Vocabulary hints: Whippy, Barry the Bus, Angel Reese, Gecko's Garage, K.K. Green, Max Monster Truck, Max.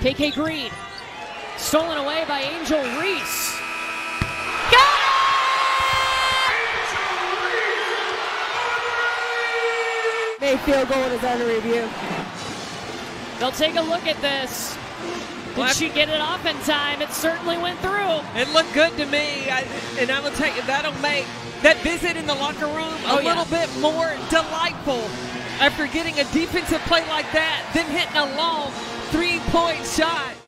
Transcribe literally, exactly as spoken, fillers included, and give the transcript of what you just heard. K K. Green, stolen away by Angel Reese. Got it! Field goal is under review. They'll take a look at this. Did she get it off in time? It certainly went through. It looked good to me, I, and I will tell you, that'll make that visit in the locker room a oh, little yeah. bit more delightful after getting a defensive play like that, then hitting a long three-point shot.